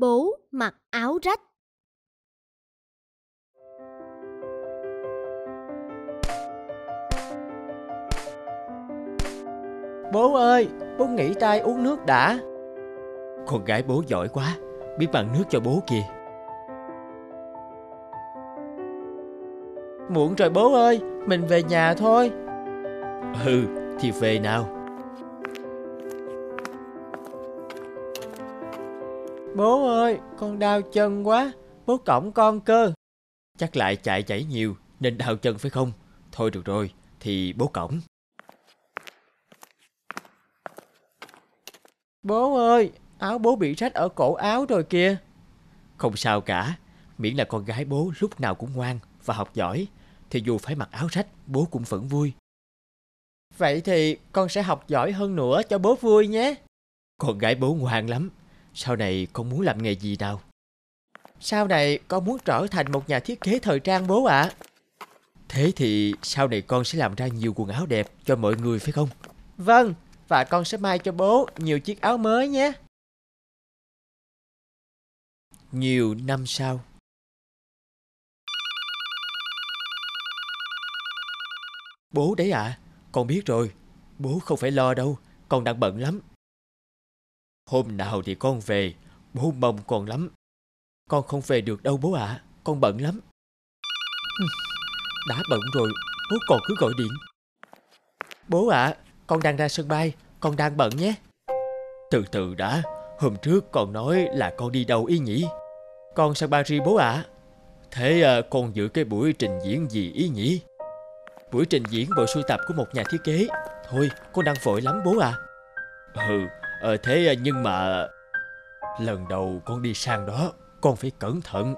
Bố mặc áo rách. Bố ơi, bố nghỉ tay uống nước đã. Con gái bố giỏi quá, biết bằng nước cho bố kìa. Muộn rồi bố ơi, mình về nhà thôi. Ừ, thì về nào. Bố ơi, con đau chân quá, bố cõng con cơ. Chắc lại chạy chảy nhiều nên đau chân phải không? Thôi được rồi, thì bố cõng. Bố ơi, áo bố bị rách ở cổ áo rồi kìa. Không sao cả, miễn là con gái bố lúc nào cũng ngoan và học giỏi, thì dù phải mặc áo rách, bố cũng vẫn vui. Vậy thì con sẽ học giỏi hơn nữa cho bố vui nhé. Con gái bố ngoan lắm. Sau này con muốn làm nghề gì nào? Sau này con muốn trở thành một nhà thiết kế thời trang bố ạ. Thế thì sau này con sẽ làm ra nhiều quần áo đẹp cho mọi người phải không? Vâng, và con sẽ may cho bố nhiều chiếc áo mới nhé. Nhiều năm sau. Bố đấy ạ, con biết rồi. Bố không phải lo đâu, con đang bận lắm. Hôm nào thì con về, bố mong con lắm. Con không về được đâu bố ạ, con bận lắm. Đã bận rồi, bố còn cứ gọi điện. Bố ạ, con đang ra sân bay, con đang bận nhé. Từ từ đã, hôm trước con nói là con đi đâu ý nhỉ? Con sang Paris bố ạ. Thế con giữ cái buổi trình diễn gì ý nhỉ? Buổi trình diễn bộ sưu tập của một nhà thiết kế. Thôi, con đang vội lắm bố ạ. Thế nhưng mà lần đầu con đi sang đó, con phải cẩn thận.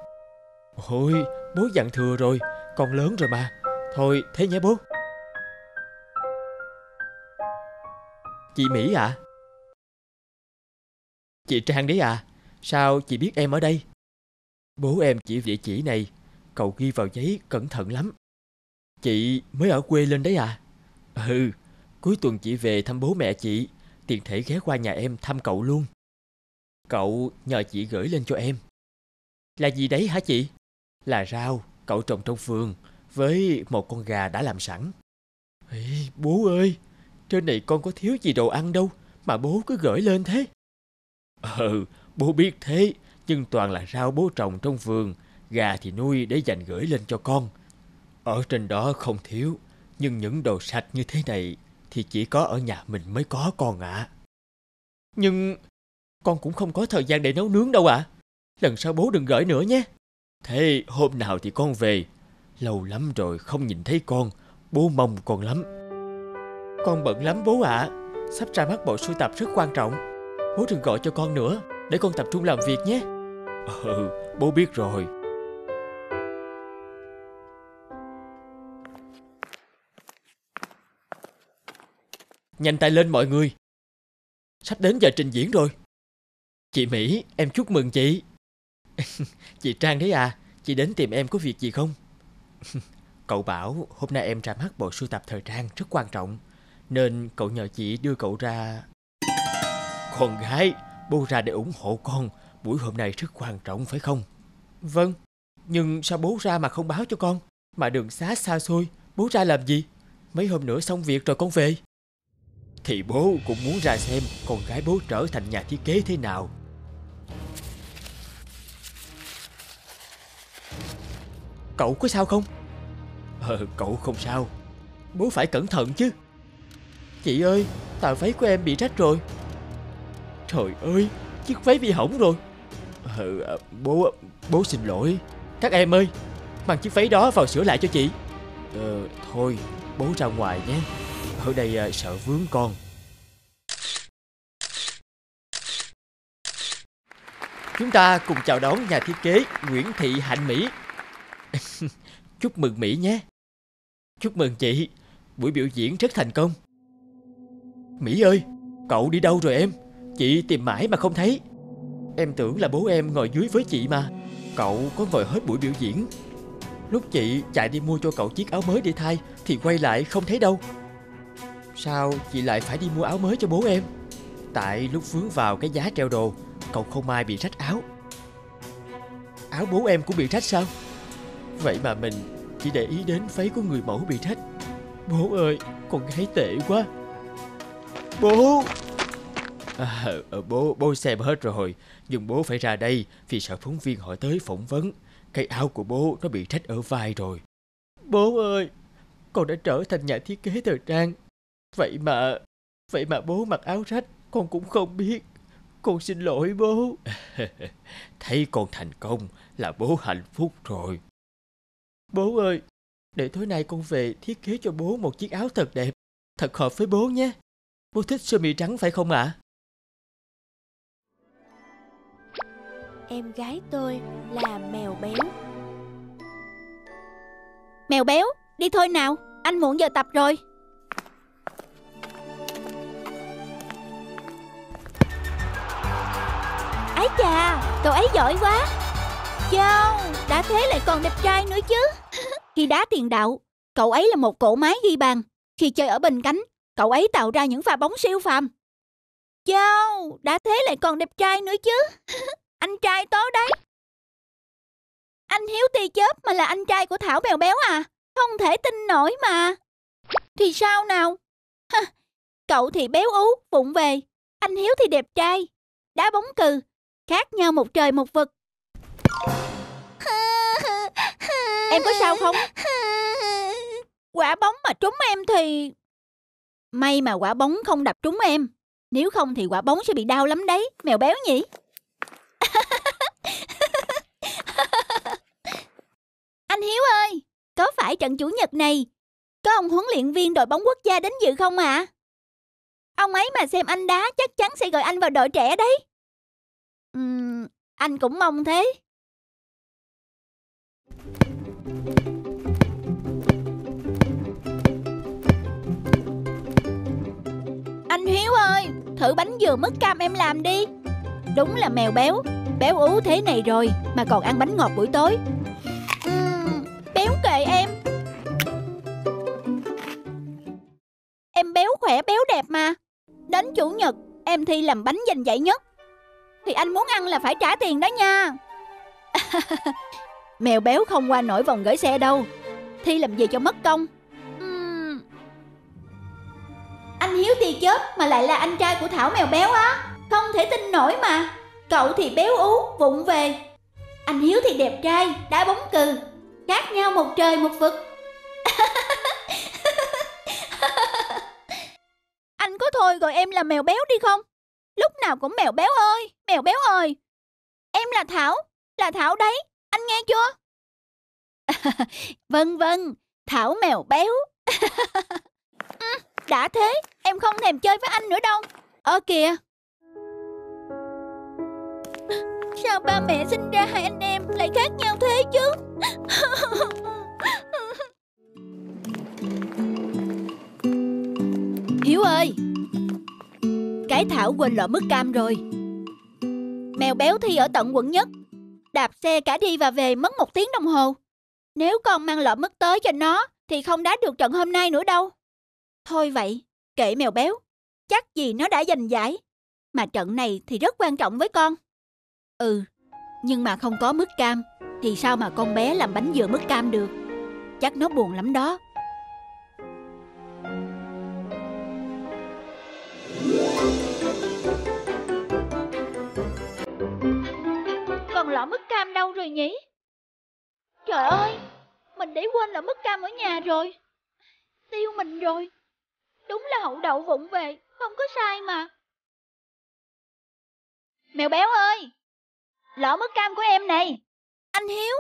Ôi, bố dặn thừa rồi, con lớn rồi mà. Thôi, thế nhé bố. Chị Mỹ ạ? Chị Trang đấy à? Sao chị biết em ở đây? Bố em chỉ địa chỉ này, cậu ghi vào giấy cẩn thận lắm. Chị mới ở quê lên đấy à? Ừ, cuối tuần chị về thăm bố mẹ chị, tiện thể ghé qua nhà em thăm cậu luôn. Cậu nhờ chị gửi lên cho em. Là gì đấy hả chị? Là rau cậu trồng trong vườn với một con gà đã làm sẵn. Ê, bố ơi, trên này con có thiếu gì đồ ăn đâu mà bố cứ gửi lên thế. Bố biết thế, nhưng toàn là rau bố trồng trong vườn, gà thì nuôi để dành gửi lên cho con. Ở trên đó không thiếu, nhưng những đồ sạch như thế này thì chỉ có ở nhà mình mới có con ạ. Nhưng con cũng không có thời gian để nấu nướng đâu ạ. Lần sau bố đừng gửi nữa nhé. Thế hôm nào thì con về. Lâu lắm rồi không nhìn thấy con, bố mong con lắm. Con bận lắm bố ạ. Sắp ra mắt bộ sưu tập rất quan trọng. Bố đừng gọi cho con nữa, để con tập trung làm việc nhé. Bố biết rồi. Nhanh tay lên mọi người, sắp đến giờ trình diễn rồi. Chị Mỹ, em chúc mừng chị. Chị Trang đấy à, chị đến tìm em có việc gì không? Cậu bảo hôm nay em ra mắt bộ sưu tập thời trang rất quan trọng, nên cậu nhờ chị đưa cậu ra. Con gái, bố ra để ủng hộ con, buổi hôm nay rất quan trọng phải không? Vâng, nhưng sao bố ra mà không báo cho con? Mà đường xá xa xôi, bố ra làm gì? Mấy hôm nữa xong việc rồi con về. Thì bố cũng muốn ra xem con gái bố trở thành nhà thiết kế thế nào. Cậu có sao không? Cậu không sao. Bố phải cẩn thận chứ. Chị ơi, tà váy của em bị rách rồi. Trời ơi, chiếc váy bị hỏng rồi. Bố xin lỗi. Các em ơi, mang chiếc váy đó vào sửa lại cho chị. Thôi, bố ra ngoài nhé. Ở đây sợ vướng con. Chúng ta cùng chào đón nhà thiết kế Nguyễn Thị Hạnh Mỹ. Chúc mừng Mỹ nhé. Chúc mừng chị, buổi biểu diễn rất thành công. Mỹ ơi, cậu đi đâu rồi em? Chị tìm mãi mà không thấy. Em tưởng là bố em ngồi dưới với chị mà. Cậu có ngồi hết buổi biểu diễn. Lúc chị chạy đi mua cho cậu chiếc áo mới để thay thì quay lại không thấy đâu. Sao chị lại phải đi mua áo mới cho bố em? Tại lúc vướng vào cái giá treo đồ, cậu không may bị rách áo. áo bố em cũng bị rách sao? Vậy mà mình chỉ để ý đến váy của người mẫu bị rách. Bố ơi, con gái tệ quá. Bố! Bố xem hết rồi. Nhưng bố phải ra đây vì sợ phóng viên hỏi tới phỏng vấn. Cái áo của bố nó bị rách ở vai rồi. Bố ơi, con đã trở thành nhà thiết kế thời trang. Vậy mà bố mặc áo rách, con cũng không biết. Con xin lỗi bố. Thấy con thành công là bố hạnh phúc rồi. Bố ơi, để tối nay con về thiết kế cho bố một chiếc áo thật đẹp, thật hợp với bố nhé. Bố thích sơ mi trắng phải không ạ? Em gái tôi là mèo béo. Mèo béo, đi thôi nào, anh muộn giờ tập rồi. Ái chà, cậu ấy giỏi quá. Chao, đã thế lại còn đẹp trai nữa chứ. Khi đá tiền đạo, cậu ấy là một cỗ máy ghi bàn. Khi chơi ở bên cánh, cậu ấy tạo ra những pha bóng siêu phàm. Chao, đã thế lại còn đẹp trai nữa chứ. Anh trai tớ đấy. Anh Hiếu Tia Chớp mà là anh trai của Thảo Mèo Béo à? Không thể tin nổi mà. Thì sao nào? Cậu thì béo ú, vụng về. Anh Hiếu thì đẹp trai. Đá bóng cừ, khác nhau một trời một vực. Em có sao không? Quả bóng mà trúng em thì... May mà quả bóng không đập trúng em. Nếu không thì quả bóng sẽ bị đau lắm đấy, Mèo Béo nhỉ? Anh Hiếu ơi, có phải trận chủ nhật này có ông huấn luyện viên đội bóng quốc gia đến dự không ạ? Ông ấy mà xem anh đá chắc chắn sẽ gọi anh vào đội trẻ đấy. Anh cũng mong thế. Anh Hiếu ơi, thử bánh dừa mứt cam em làm đi. Đúng là mèo béo, béo ú thế này rồi mà còn ăn bánh ngọt buổi tối. Béo kệ em. Em béo khỏe béo đẹp mà. Đến chủ nhật em thi làm bánh giành giải nhất. Thì anh muốn ăn là phải trả tiền đó nha. Mèo béo không qua nổi vòng gửi xe đâu. Thi làm gì cho mất công. Anh Hiếu Tia Chớp mà lại là anh trai của Thảo Mèo Béo á. Không thể tin nổi mà. Cậu thì béo ú, vụng về. Anh Hiếu thì đẹp trai, đá bóng cừ. Khác nhau một trời một vực. Anh có thôi gọi em là mèo béo đi không? Lúc nào cũng mèo béo ơi, mèo béo ơi. Em là Thảo đấy, anh nghe chưa? Vâng vâng, Thảo Mèo Béo. Đã thế, em không thèm chơi với anh nữa đâu. Kìa, sao ba mẹ sinh ra hai anh em lại khác nhau thế chứ? Hiếu ơi, cái Thảo quên lọ mứt cam rồi. Mèo béo thi ở tận quận nhất, đạp xe cả đi và về mất 1 tiếng đồng hồ. Nếu con mang lọ mứt tới cho nó thì không đá được trận hôm nay nữa đâu. Thôi vậy, kệ mèo béo, chắc gì nó đã giành giải. Mà trận này thì rất quan trọng với con. Nhưng mà không có mứt cam thì sao mà con bé làm bánh dừa mứt cam được. Chắc nó buồn lắm đó. Còn lọ mứt cam đâu rồi nhỉ? Trời ơi, mình để quên lọ mứt cam ở nhà rồi. Tiêu mình rồi. Đúng là hậu đậu vụng về, không có sai mà. Mèo béo ơi, lọ mứt cam của em này. Anh Hiếu,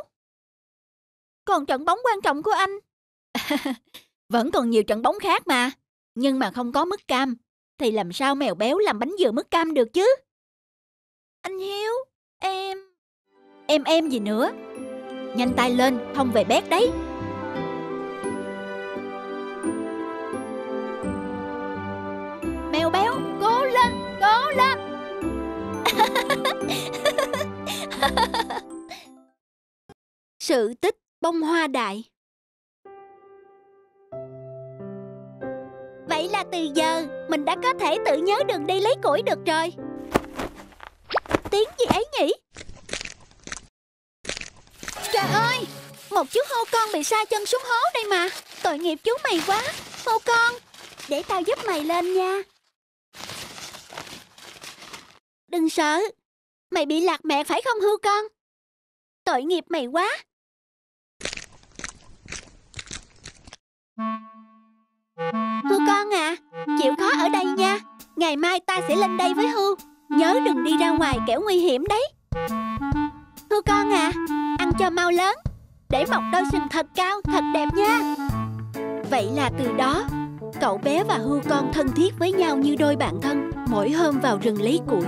còn trận bóng quan trọng của anh. Vẫn còn nhiều trận bóng khác mà. Nhưng mà không có mứt cam thì làm sao mèo béo làm bánh dừa mứt cam được chứ? Anh Hiếu, em gì nữa. Nhanh tay lên, không về bét đấy. Mèo béo, cố lên, cố lên. Sự tích bông hoa đại. Vậy là từ giờ mình đã có thể tự nhớ đường đi lấy củi được rồi. Tiếng gì ấy nhỉ? một chú hâu con bị sa chân xuống hố đây mà. Tội nghiệp chú mày quá. Hâu con, để tao giúp mày lên nha. Đừng sợ. Mày bị lạc mẹ phải không hươu con? Tội nghiệp mày quá. Hươu con à, chịu khó ở đây nha. Ngày mai ta sẽ lên đây với hươu. Nhớ đừng đi ra ngoài kẻo nguy hiểm đấy. Hươu con à, ăn cho mau lớn, để mọc đôi sừng thật cao, thật đẹp nha. Vậy là từ đó, cậu bé và hươu con thân thiết với nhau như đôi bạn thân. Mỗi hôm vào rừng lấy củi,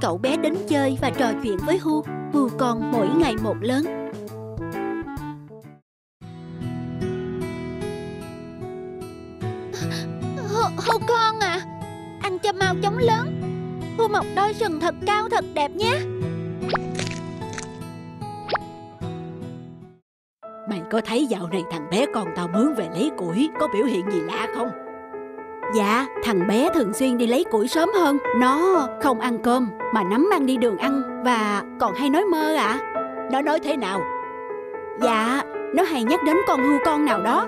cậu bé đến chơi và trò chuyện với hươu. Hươu con mỗi ngày một lớn. Hươu con à, ăn cho mau chóng lớn. Hươu mọc đôi sừng thật cao thật đẹp nhé. Mày có thấy dạo này thằng bé con tao mướn về lấy củi có biểu hiện gì lạ không? Dạ, thằng bé thường xuyên đi lấy củi sớm hơn. Nó không ăn cơm mà nắm mang đi đường ăn, và còn hay nói mơ ạ. Nó nói thế nào? Dạ, nó hay nhắc đến con hươu con nào đó.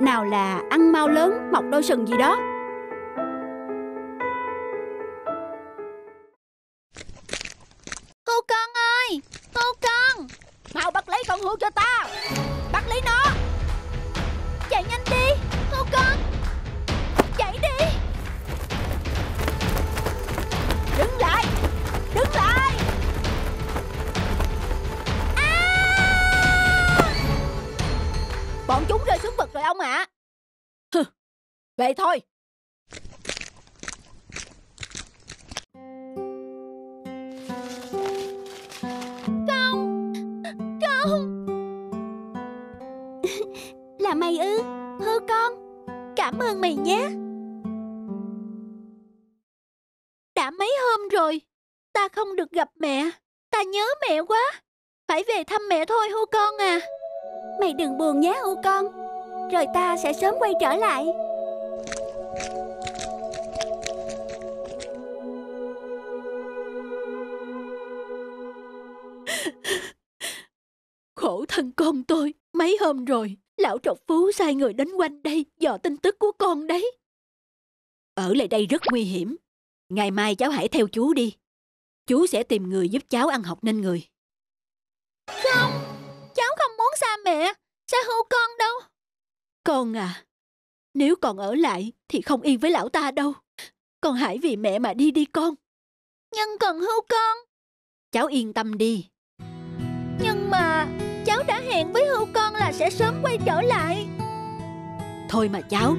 Nào là ăn mau lớn, mọc đôi sừng gì đó. Hươu con ơi, hươu con, mau bắt lấy con hươu cho tao. Bắt lấy nó. Chạy nhanh đi, hươu con. Chạy đi. Đứng lại, đứng lại. Bọn chúng rơi xuống vực rồi ông ạ. Về thôi. Không, không. Là mày ư? Hươu con, cảm ơn mày nhé. Đã mấy hôm rồi ta không được gặp mẹ. Ta nhớ mẹ quá. Phải về thăm mẹ thôi hươu con à. Mày đừng buồn nhé hươu con. Rồi ta sẽ sớm quay trở lại. Khổ thân con tôi. Mấy hôm rồi lão trọc phú sai người đến quanh đây dò tin tức của con đấy. Ở lại đây rất nguy hiểm. Ngày mai cháu hãy theo chú đi. Chú sẽ tìm người giúp cháu ăn học nên người. Không, cháu không muốn xa mẹ, xa hữu con đâu. Con à, nếu còn ở lại thì không yên với lão ta đâu. Con hãy vì mẹ mà đi đi con. Nhưng còn hữu con. Cháu yên tâm đi. Nhưng mà cháu đã hẹn với hươu con là sẽ sớm quay trở lại. Thôi mà cháu,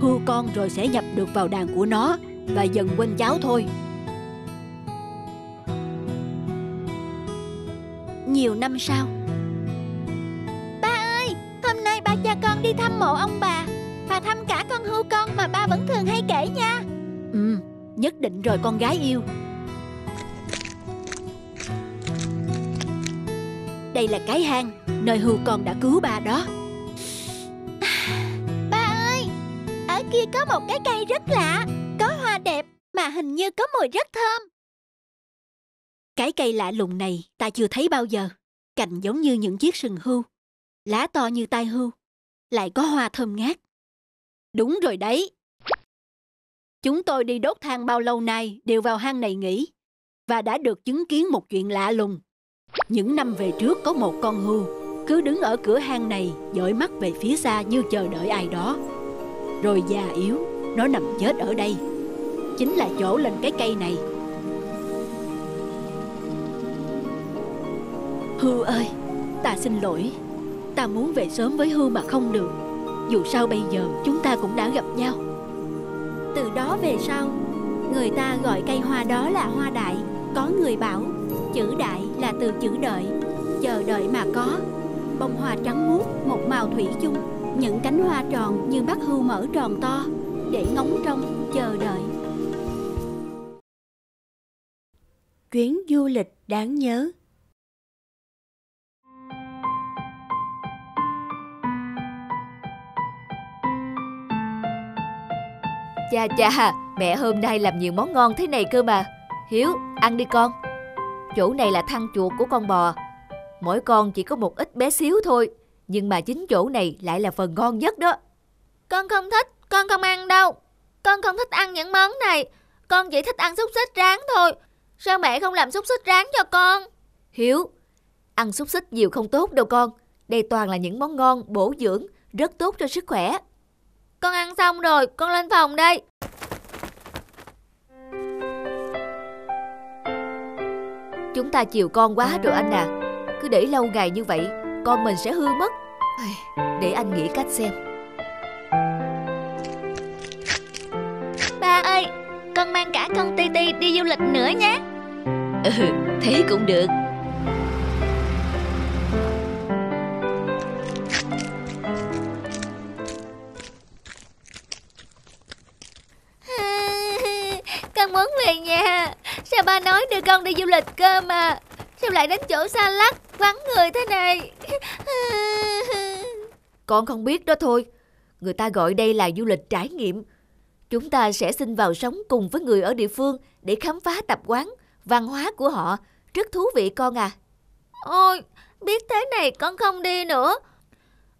hươu con rồi sẽ nhập được vào đàn của nó và dần quên cháu thôi. Nhiều năm sau. Ba ơi, hôm nay ba cha con đi thăm mộ ông bà và thăm cả con hươu con mà ba vẫn thường hay kể nha. Ừ, nhất định rồi con gái yêu. Đây là cái hang nơi hươu con đã cứu ba đó. Ba ơi, ở kia có một cái cây rất lạ, có hoa đẹp mà hình như có mùi rất thơm. Cái cây lạ lùng này ta chưa thấy bao giờ. Cành giống như những chiếc sừng hươu, lá to như tai hươu, lại có hoa thơm ngát. Đúng rồi đấy. Chúng tôi đi đốt than bao lâu nay đều vào hang này nghỉ, và đã được chứng kiến một chuyện lạ lùng. Những năm về trước có một con hươu cứ đứng ở cửa hang này, dõi mắt về phía xa như chờ đợi ai đó. Rồi già yếu, nó nằm chết ở đây. Chính là chỗ lên cái cây này. Hươu ơi, ta xin lỗi. Ta muốn về sớm với hươu mà không được. Dù sao bây giờ chúng ta cũng đã gặp nhau. Từ đó về sau, người ta gọi cây hoa đó là hoa đại. Có người bảo chữ đại là từ chữ đợi, chờ đợi mà có. Bông hoa trắng muốt, một màu thủy chung, những cánh hoa tròn như bát hươu mở tròn to, để ngóng trông, chờ đợi. Chuyến du lịch đáng nhớ. Cha cha, mẹ hôm nay làm nhiều món ngon thế này cơ mà. Hiếu, ăn đi con. Chỗ này là thang chuột của con bò. Mỗi con chỉ có một ít bé xíu thôi. Nhưng mà chính chỗ này lại là phần ngon nhất đó. Con không thích, con không ăn đâu. Con không thích ăn những món này. Con chỉ thích ăn xúc xích rán thôi. Sao mẹ không làm xúc xích rán cho con? Hiếu, ăn xúc xích nhiều không tốt đâu con. Đây toàn là những món ngon, bổ dưỡng, rất tốt cho sức khỏe. Con ăn xong rồi, con lên phòng đây. Chúng ta chiều con quá rồi anh à. Cứ để lâu ngày như vậy, con mình sẽ hư mất. Để anh nghĩ cách xem. Ba ơi, con mang cả con Ti Ti đi du lịch nữa nhé. Ừ, thế cũng được. Con muốn về nhà. Sao ba nói đưa con đi du lịch cơ mà? Sao lại đến chỗ xa lắc vắng người thế này? Con không biết đó thôi. Người ta gọi đây là du lịch trải nghiệm. Chúng ta sẽ xin vào sống cùng với người ở địa phương để khám phá tập quán, văn hóa của họ. Rất thú vị con à. Ôi, biết thế này con không đi nữa.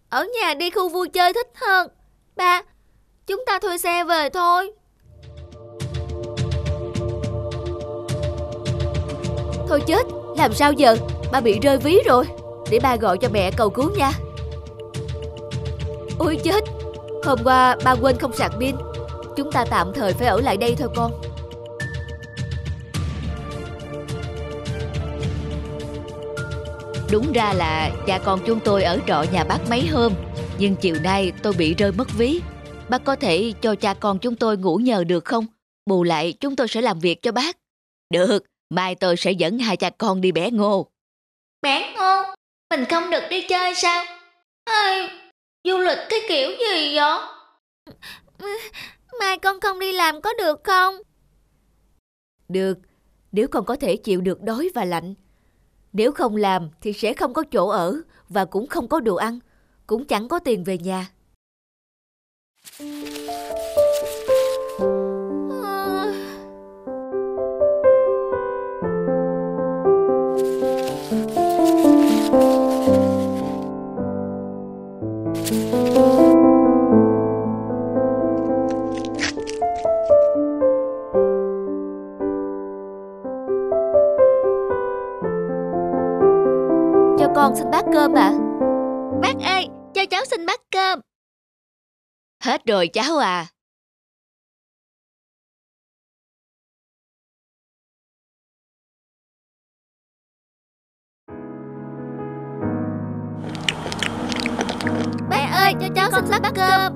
Ở nhà đi khu vui chơi thích hơn. Ba, chúng ta thuê xe về thôi. Thôi chết, làm sao giờ? Ba bị rơi ví rồi. Để ba gọi cho mẹ cầu cứu nha. Ôi chết, hôm qua ba quên không sạc pin. Chúng ta tạm thời phải ở lại đây thôi con. Đúng ra là cha con chúng tôi ở trọ nhà bác mấy hôm, nhưng chiều nay tôi bị rơi mất ví. Bác có thể cho cha con chúng tôi ngủ nhờ được không? Bù lại chúng tôi sẽ làm việc cho bác. Được, mai tôi sẽ dẫn hai cha con đi bẻ ngô. Bẻ ngô? Mình không được đi chơi sao? Ê, du lịch cái kiểu gì vậy? Mai con không đi làm có được không? Được, nếu con có thể chịu được đói và lạnh. Nếu không làm thì sẽ không có chỗ ở và cũng không có đồ ăn, cũng chẳng có tiền về nhà. Con xin bát cơm ạ. Bác ơi, cho cháu xin bát cơm. Hết rồi cháu à. Bác ơi, cho cháu xin bát cơm.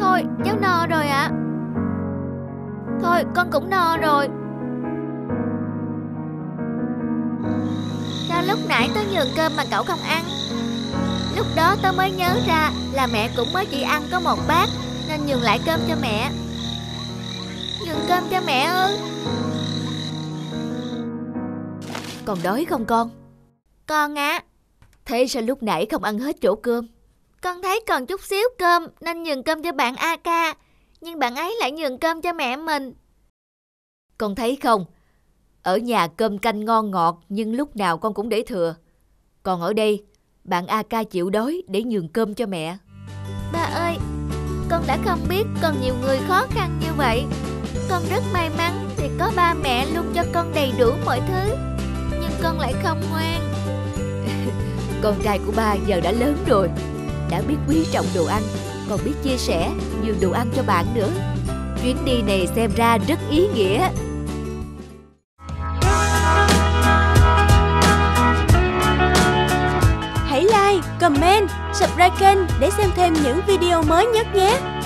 Thôi, cháu no rồi ạ. Thôi, con cũng no rồi. Sao lúc nãy tớ nhường cơm mà cậu không ăn? Lúc đó tớ mới nhớ ra là mẹ cũng mới chỉ ăn có một bát, nên nhường lại cơm cho mẹ. Nhường cơm cho mẹ ư? Còn đói không con? Con ạ. Thế sao lúc nãy không ăn hết chỗ cơm? Con thấy còn chút xíu cơm nên nhường cơm cho bạn A Ca, nhưng bạn ấy lại nhường cơm cho mẹ mình. Con thấy không? Ở nhà cơm canh ngon ngọt nhưng lúc nào con cũng để thừa. Còn ở đây, bạn A Ca chịu đói để nhường cơm cho mẹ. Ba ơi, con đã không biết còn nhiều người khó khăn như vậy. Con rất may mắn vì có ba mẹ luôn cho con đầy đủ mọi thứ, nhưng con lại không ngoan. Con trai của ba giờ đã lớn rồi, đã biết quý trọng đồ ăn, còn biết chia sẻ, nhường đồ ăn cho bạn nữa. Chuyến đi này xem ra rất ý nghĩa. Comment, subscribe kênh để xem thêm những video mới nhất nhé!